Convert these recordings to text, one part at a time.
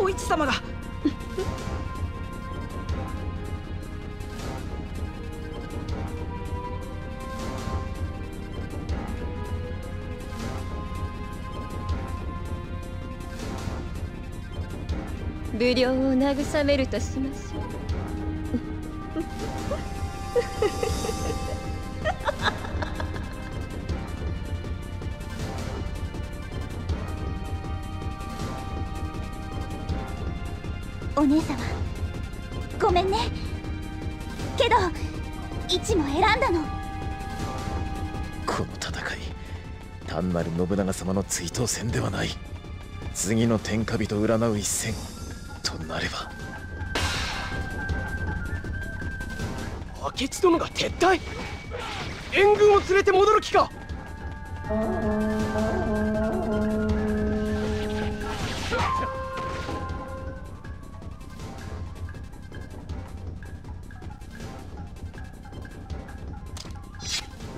お市様が。無料を慰めるとしましょう。お姉様、ごめんね。けど一も選んだの。この戦い、単なる信長様の追討戦ではない。次の天下人占う一戦となれば、明智殿が撤退。援軍を連れて戻る気か。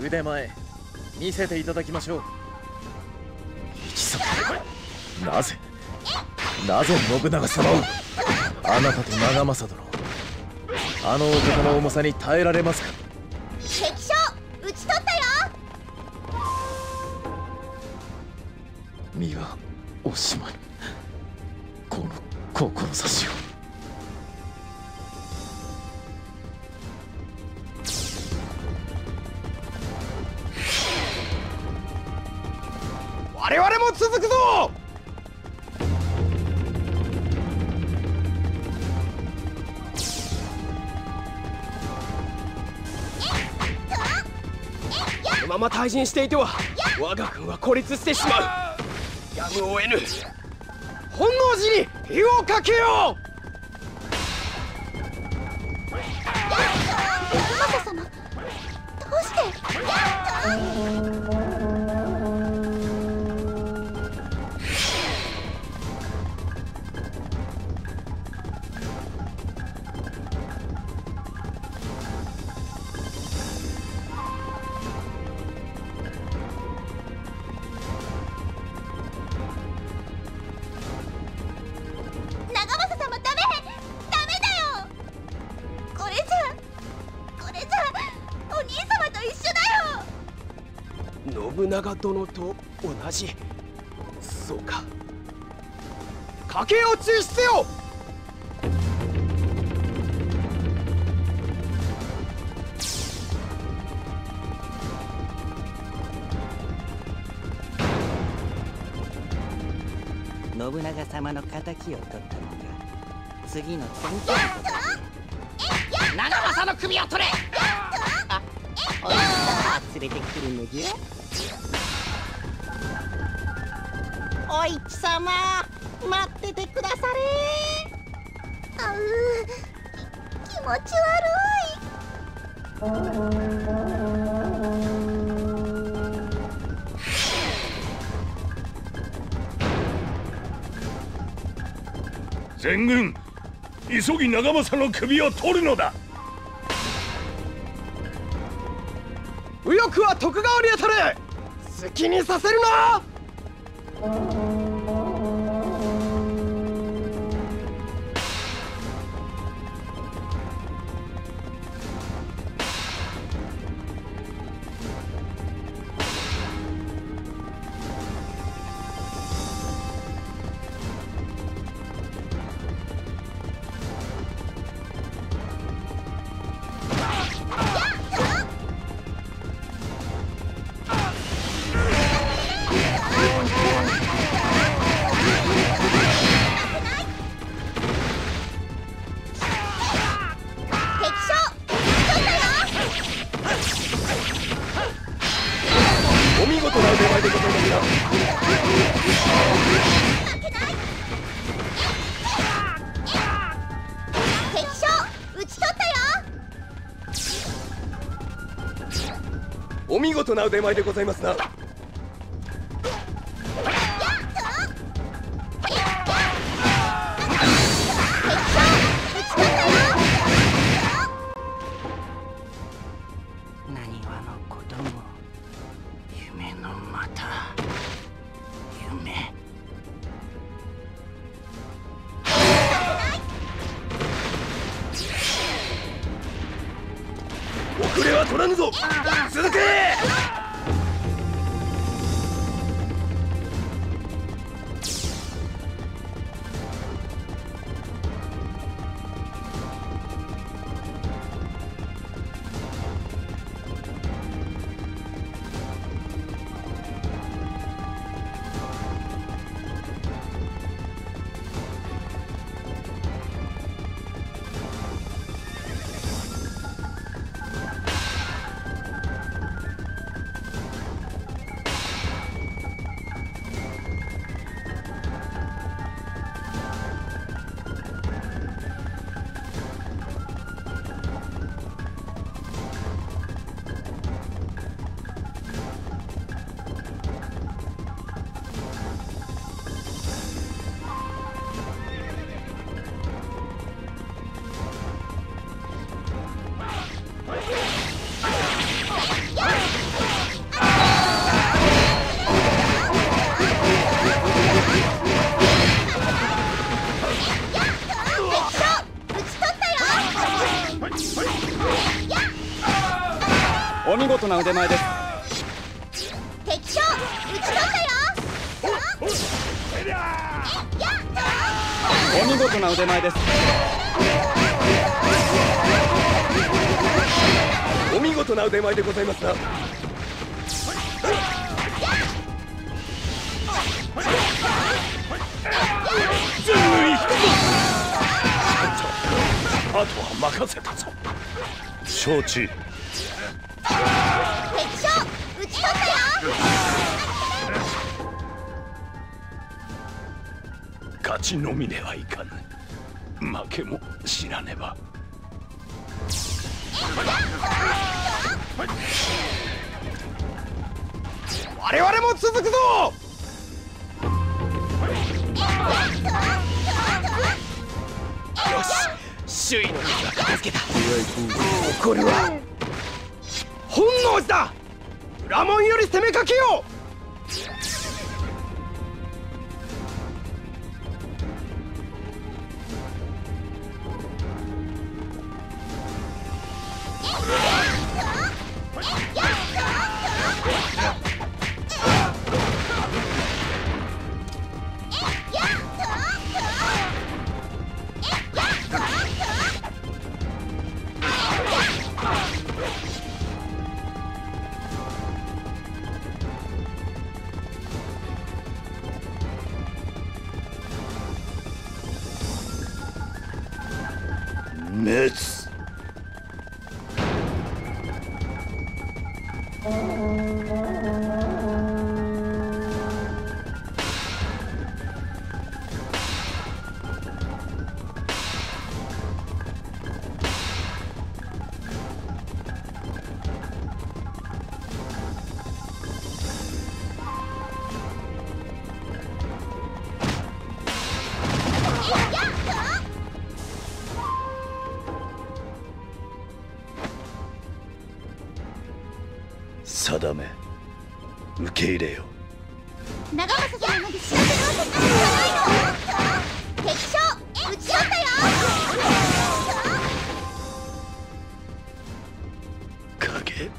腕前見せていただきましょう。一様、なぜ信長様を。あなたと長政殿、あの男の重さに耐えられますか。敵将討ち取ったよ。身はおしまい。この志を。我々も続くぞ。このまま退陣していては我が軍は孤立してしまう。やむを得ぬ。本能寺に火をかけよう。マサ様、どうして。信長殿と同じ。そうか。駆け落ちしてよ。信長様の仇を取ったのが次の天下人。長政の首を取れ。お前様連れてくるのじゃ。お市様、待っててくだされ。あう、気持ち悪い。全軍、急ぎ長政の首を取るのだ。右翼は徳川に当たれ。好きにさせるな。お見事な腕前でございますな。何はのことも夢のまた夢。は取らぬぞ。続け。お見事な腕前です。敵将打ち取ったよ。お見事な腕前です。お見事な腕前でございますな。あとは任せたぞ。承知。勝ちのみではいかぬ。負けも知らねば。我々も続くぞ。よし、周囲の敵は片付けた。これは本能寺だ。裏門より攻めかけよう。定め受け入れよ。長政様まで知らせるわけにはいかないの。敵将打ち取ったよ。影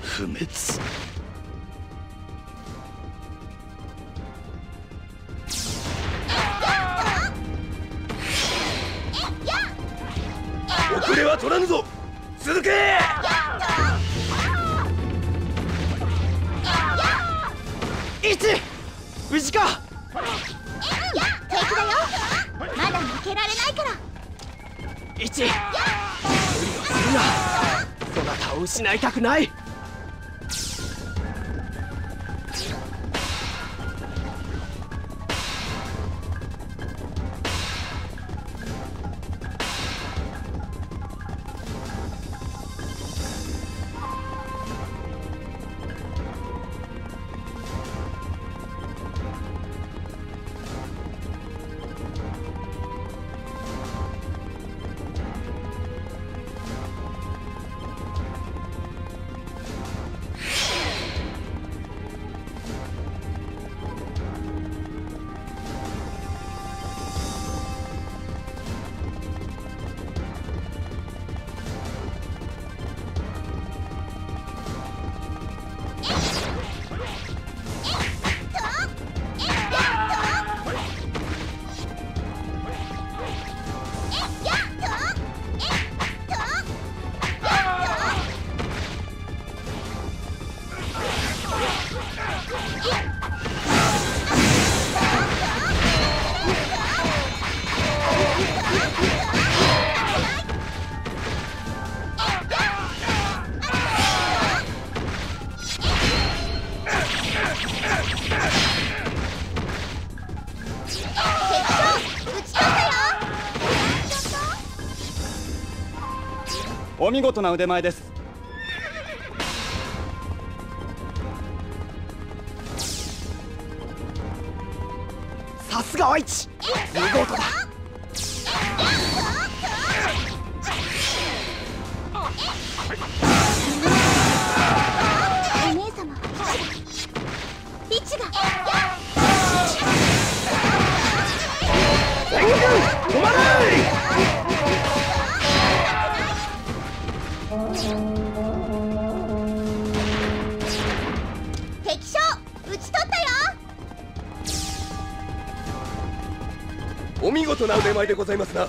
不滅。遅れは取らぬぞ。続け。無事か。敵だよ。まだ負けられないから。一、無理をするな。そなたを失いたくない。お見事な腕前です。さすが愛知、見事だ。お姉様、位置が止まれ。 お見事な腕前でございますな。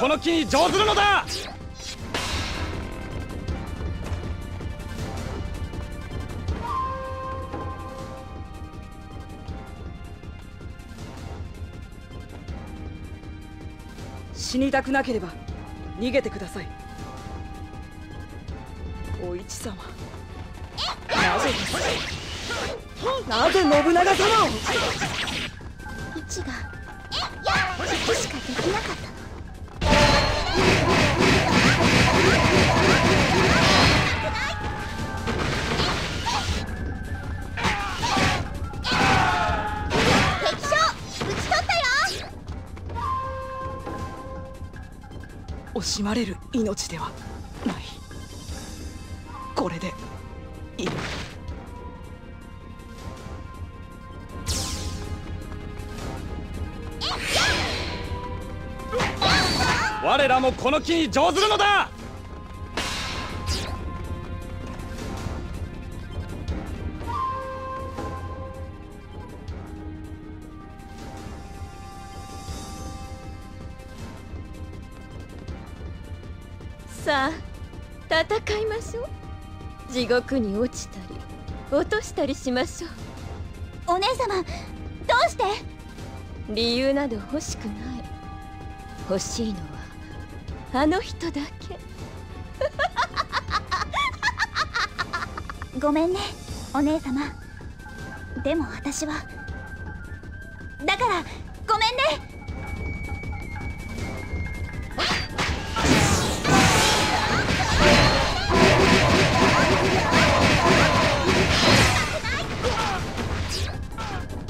この木に乗ずるのだ。死にたくなければ逃げてください。お市様、なぜ信長様を。市がここしかできなかった。 惜しまれる命ではない。これでいい。我らもこの木に乗ずるのだ。 さあ戦いましょう。地獄に落ちたり落としたりしましょう。お姉様、どうして。理由など欲しくない。欲しいのはあの人だけ。ごめんねお姉様。でも私はだからごめんね。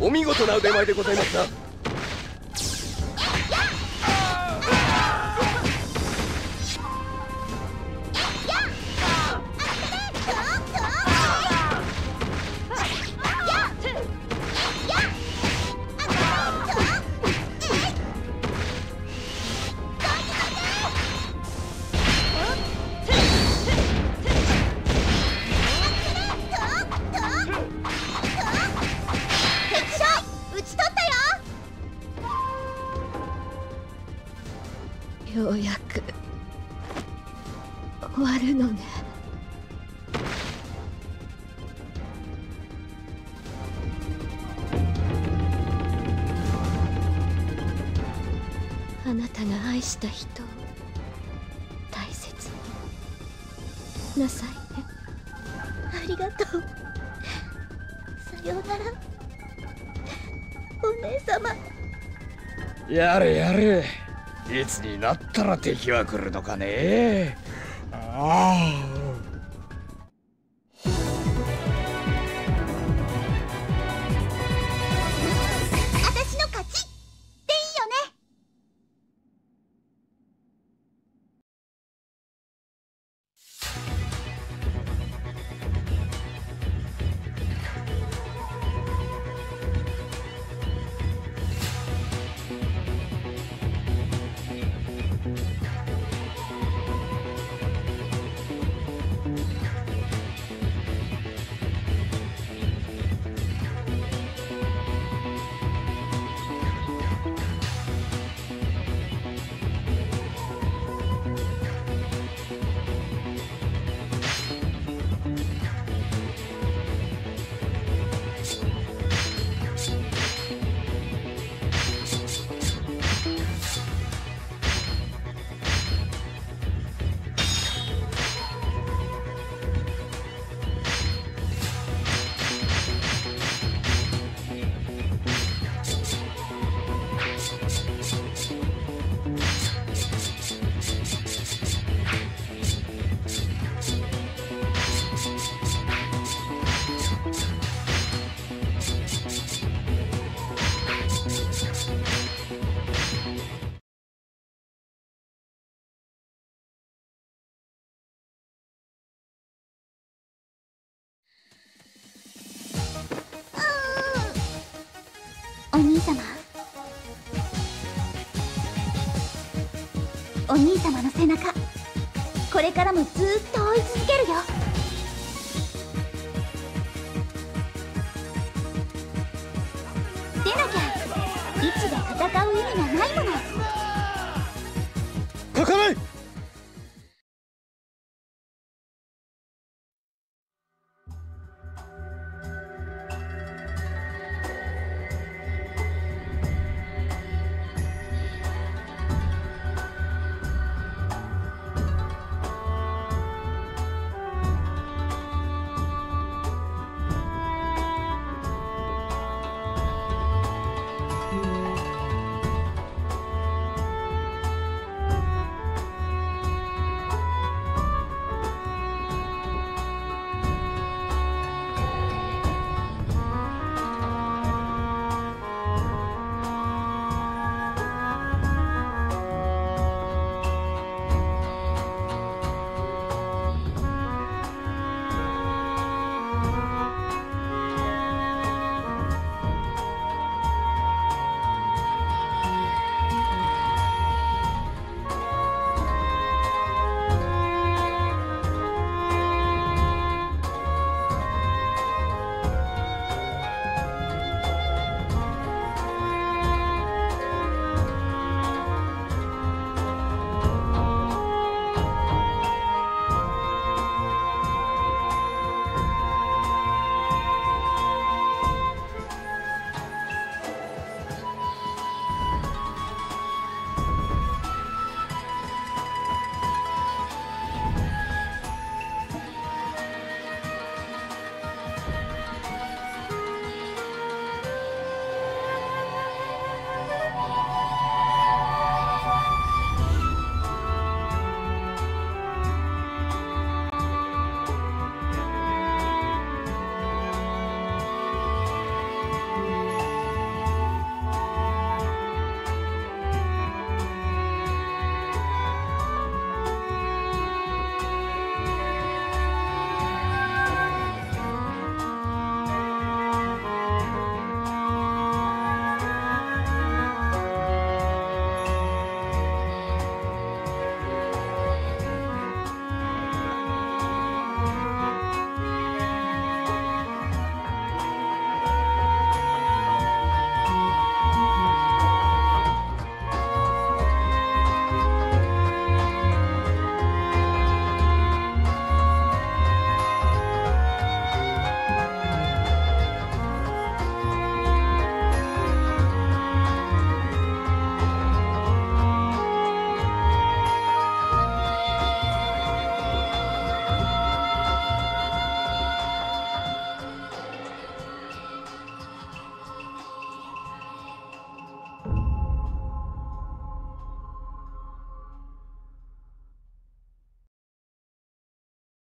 お見事な腕前でございますな。ようやく終わるのね。あなたが愛した人を大切になさいね。ありがとう。さようならお姉様。やれやれ、 いつになったら敵は来るのかね。ああ。私の勝ちでいいよね。お兄様、お兄様の背中、これからもずっと追い続けるよ。出なきゃ。